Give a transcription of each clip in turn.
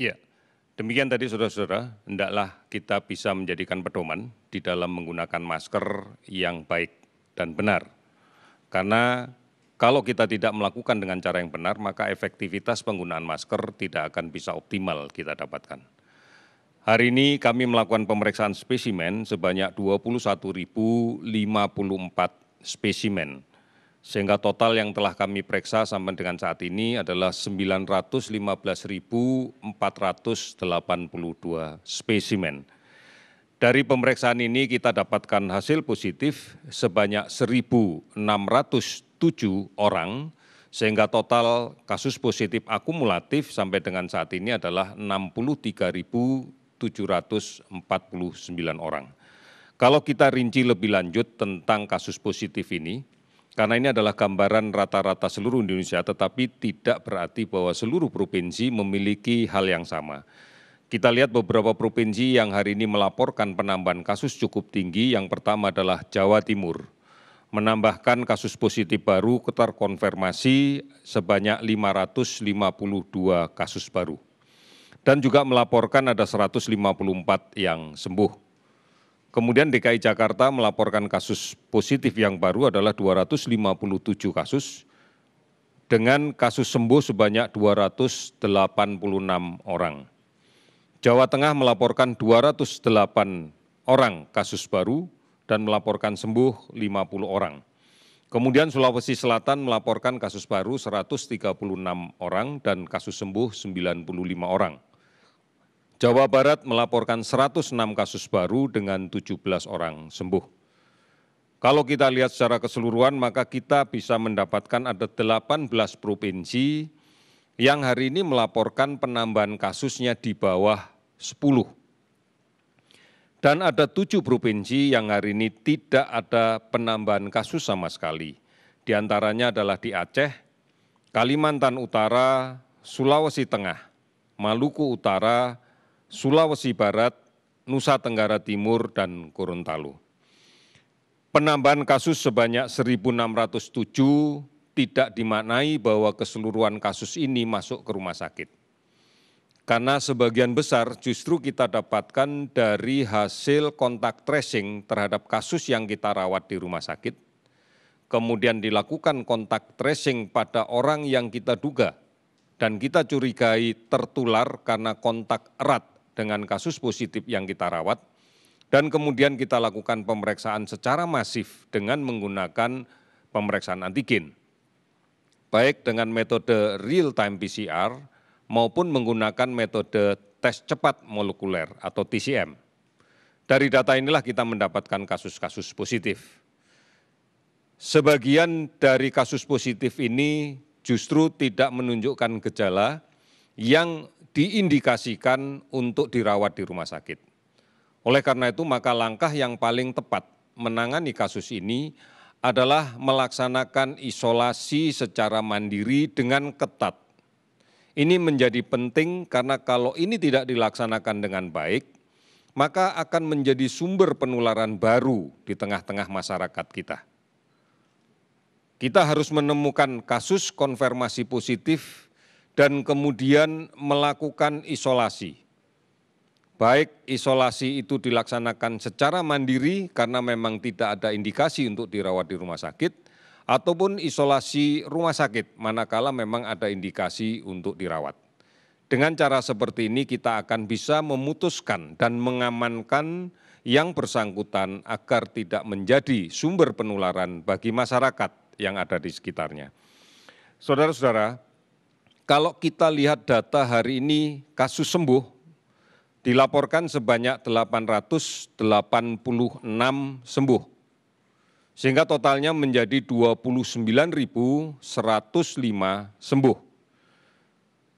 Iya, demikian tadi saudara-saudara, hendaklah kita bisa menjadikan pedoman di dalam menggunakan masker yang baik dan benar. Karena kalau kita tidak melakukan dengan cara yang benar, maka efektivitas penggunaan masker tidak akan bisa optimal kita dapatkan. Hari ini kami melakukan pemeriksaan spesimen sebanyak 21.054 spesimen. Sehingga total yang telah kami periksa sampai dengan saat ini adalah 915.482 spesimen. Dari pemeriksaan ini kita dapatkan hasil positif sebanyak 1.607 orang, sehingga total kasus positif akumulatif sampai dengan saat ini adalah 63.749 orang. Kalau kita rinci lebih lanjut tentang kasus positif ini, karena ini adalah gambaran rata-rata seluruh Indonesia, tetapi tidak berarti bahwa seluruh provinsi memiliki hal yang sama. Kita lihat beberapa provinsi yang hari ini melaporkan penambahan kasus cukup tinggi. Yang pertama adalah Jawa Timur, menambahkan kasus positif baru terkonfirmasi sebanyak 552 kasus baru. Dan juga melaporkan ada 154 yang sembuh. Kemudian DKI Jakarta melaporkan kasus positif yang baru adalah 257 kasus, dengan kasus sembuh sebanyak 286 orang. Jawa Tengah melaporkan 208 orang kasus baru dan melaporkan sembuh 50 orang. Kemudian Sulawesi Selatan melaporkan kasus baru 136 orang dan kasus sembuh 95 orang. Jawa Barat melaporkan 106 kasus baru dengan 17 orang sembuh. Kalau kita lihat secara keseluruhan, maka kita bisa mendapatkan ada 18 provinsi yang hari ini melaporkan penambahan kasusnya di bawah 10. Dan ada 7 provinsi yang hari ini tidak ada penambahan kasus sama sekali. Di antaranya adalah di Aceh, Kalimantan Utara, Sulawesi Tengah, Maluku Utara, Sulawesi Barat, Nusa Tenggara Timur, dan Gorontalo. Penambahan kasus sebanyak 1.607 tidak dimaknai bahwa keseluruhan kasus ini masuk ke rumah sakit. Karena sebagian besar justru kita dapatkan dari hasil kontak tracing terhadap kasus yang kita rawat di rumah sakit, kemudian dilakukan kontak tracing pada orang yang kita duga dan kita curigai tertular karena kontak erat dengan kasus positif yang kita rawat, dan kemudian kita lakukan pemeriksaan secara masif dengan menggunakan pemeriksaan antigen, baik dengan metode real-time PCR maupun menggunakan metode tes cepat molekuler atau TCM. Dari data inilah kita mendapatkan kasus-kasus positif. Sebagian dari kasus positif ini justru tidak menunjukkan gejala yang diindikasikan untuk dirawat di rumah sakit. Oleh karena itu, maka langkah yang paling tepat menangani kasus ini adalah melaksanakan isolasi secara mandiri dengan ketat. Ini menjadi penting karena kalau ini tidak dilaksanakan dengan baik, maka akan menjadi sumber penularan baru di tengah-tengah masyarakat kita. Kita harus menemukan kasus konfirmasi positif dan kemudian melakukan isolasi. Baik isolasi itu dilaksanakan secara mandiri karena memang tidak ada indikasi untuk dirawat di rumah sakit, ataupun isolasi rumah sakit manakala memang ada indikasi untuk dirawat. Dengan cara seperti ini kita akan bisa memutuskan dan mengamankan yang bersangkutan agar tidak menjadi sumber penularan bagi masyarakat yang ada di sekitarnya. Saudara-saudara, kalau kita lihat data hari ini, kasus sembuh dilaporkan sebanyak 886 sembuh, sehingga totalnya menjadi 29.105 sembuh.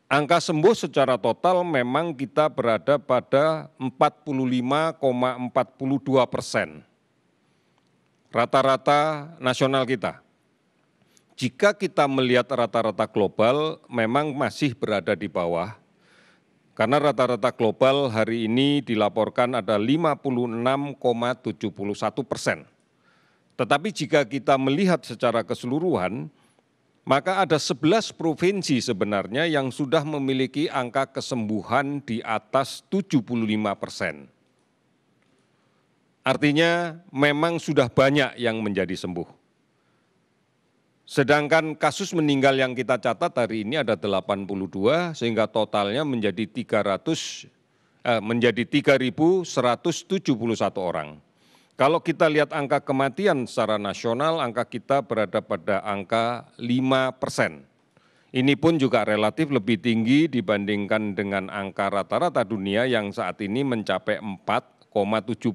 Angka sembuh secara total memang kita berada pada 45,42% rata-rata nasional kita. Jika kita melihat rata-rata global memang masih berada di bawah, karena rata-rata global hari ini dilaporkan ada 56,71%. Tetapi jika kita melihat secara keseluruhan, Maka ada 11 provinsi sebenarnya yang sudah memiliki angka kesembuhan di atas 75%. Artinya memang sudah banyak yang menjadi sembuh. Sedangkan kasus meninggal yang kita catat hari ini ada 82, sehingga totalnya menjadi 3.171 orang. Kalau kita lihat angka kematian secara nasional, angka kita berada pada angka 5%. Ini pun juga relatif lebih tinggi dibandingkan dengan angka rata-rata dunia yang saat ini mencapai 4,72%.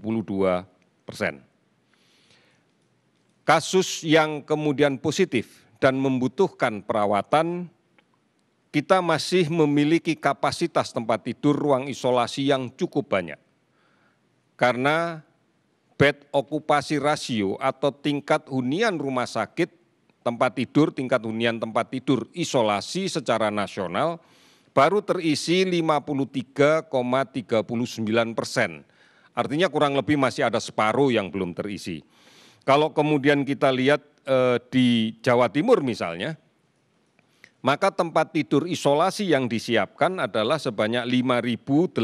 Kasus yang kemudian positif dan membutuhkan perawatan, kita masih memiliki kapasitas tempat tidur ruang isolasi yang cukup banyak. Karena bed okupasi rasio atau tingkat hunian rumah sakit, tempat tidur, tingkat hunian tempat tidur isolasi secara nasional baru terisi 53,39%. Artinya kurang lebih masih ada separuh yang belum terisi. Kalau kemudian kita lihat di Jawa Timur misalnya, maka tempat tidur isolasi yang disiapkan adalah sebanyak 5.837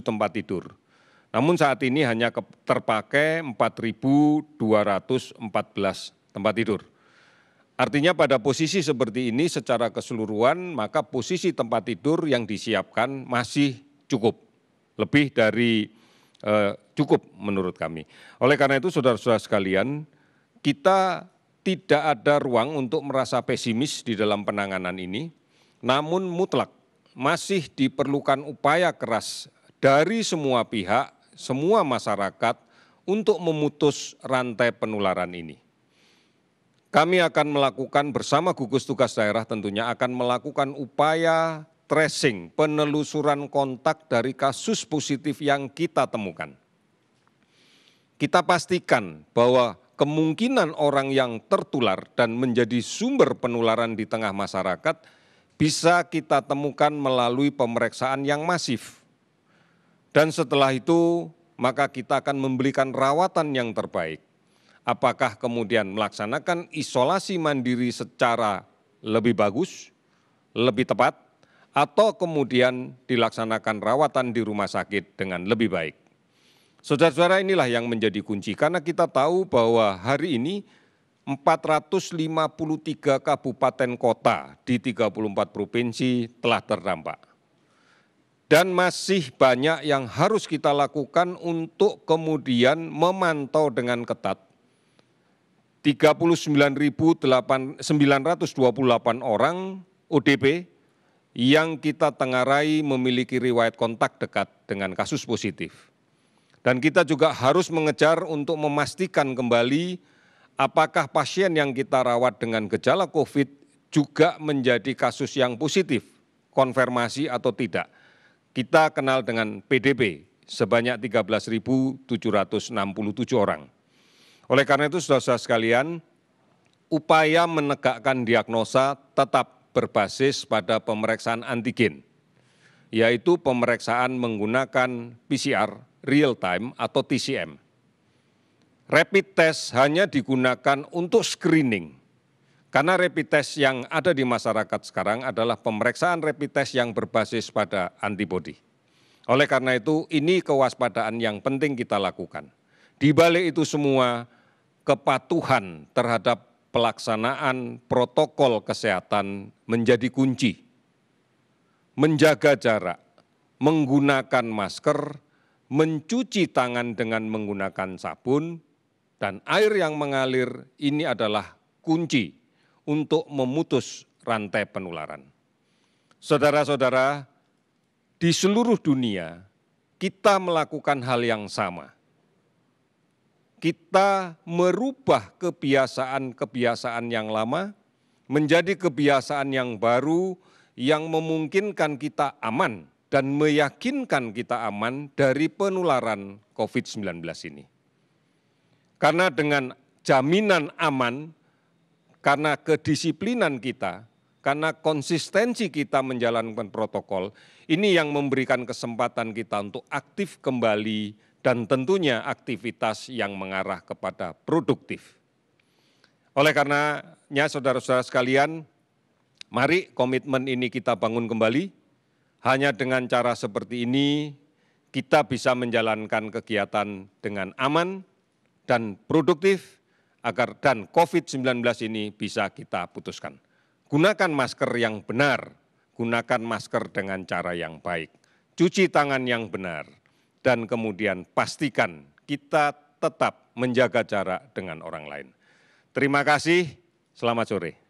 tempat tidur. Namun saat ini hanya terpakai 4.214 tempat tidur. Artinya pada posisi seperti ini secara keseluruhan, maka posisi tempat tidur yang disiapkan masih cukup. Lebih dari cukup menurut kami. Oleh karena itu saudara-saudara sekalian, kita tidak ada ruang untuk merasa pesimis di dalam penanganan ini, namun mutlak masih diperlukan upaya keras dari semua pihak, semua masyarakat untuk memutus rantai penularan ini. Kami akan melakukan bersama gugus tugas daerah tentunya akan melakukan upaya tracing, penelusuran kontak dari kasus positif yang kita temukan. Kita pastikan bahwa kemungkinan orang yang tertular dan menjadi sumber penularan di tengah masyarakat bisa kita temukan melalui pemeriksaan yang masif. Dan setelah itu maka kita akan memberikan rawatan yang terbaik. Apakah kemudian melaksanakan isolasi mandiri secara lebih bagus, lebih tepat, atau kemudian dilaksanakan rawatan di rumah sakit dengan lebih baik. Saudara-saudara, inilah yang menjadi kunci, karena kita tahu bahwa hari ini 453 kabupaten kota di 34 provinsi telah terdampak. Dan masih banyak yang harus kita lakukan untuk kemudian memantau dengan ketat. 39.928 orang ODP yang kita tengarai memiliki riwayat kontak dekat dengan kasus positif. Dan kita juga harus mengejar untuk memastikan kembali apakah pasien yang kita rawat dengan gejala COVID juga menjadi kasus yang positif, konfirmasi atau tidak. Kita kenal dengan PDP sebanyak 13.767 orang. Oleh karena itu, saudara-saudara sekalian, upaya menegakkan diagnosa tetap berbasis pada pemeriksaan antigen, yaitu pemeriksaan menggunakan PCR real time atau TCM. Rapid test hanya digunakan untuk screening, karena rapid test yang ada di masyarakat sekarang adalah pemeriksaan rapid test yang berbasis pada antibodi. Oleh karena itu, ini kewaspadaan yang penting kita lakukan. Di balik itu semua, kepatuhan terhadap pelaksanaan protokol kesehatan menjadi kunci. Menjaga jarak, menggunakan masker, mencuci tangan dengan menggunakan sabun, dan air yang mengalir, ini adalah kunci untuk memutus rantai penularan. Saudara-saudara, di seluruh dunia kita melakukan hal yang sama. Kita merubah kebiasaan-kebiasaan yang lama menjadi kebiasaan yang baru yang memungkinkan kita aman dan meyakinkan kita aman dari penularan COVID-19 ini. Karena dengan jaminan aman, karena kedisiplinan kita, karena konsistensi kita menjalankan protokol, ini yang memberikan kesempatan kita untuk aktif kembali dan tentunya aktivitas yang mengarah kepada produktif. Oleh karenanya, saudara-saudara sekalian, mari komitmen ini kita bangun kembali. Hanya dengan cara seperti ini, kita bisa menjalankan kegiatan dengan aman dan produktif, agar dan COVID-19 ini bisa kita putuskan. Gunakan masker yang benar, gunakan masker dengan cara yang baik, cuci tangan yang benar, dan kemudian pastikan kita tetap menjaga jarak dengan orang lain. Terima kasih, selamat sore.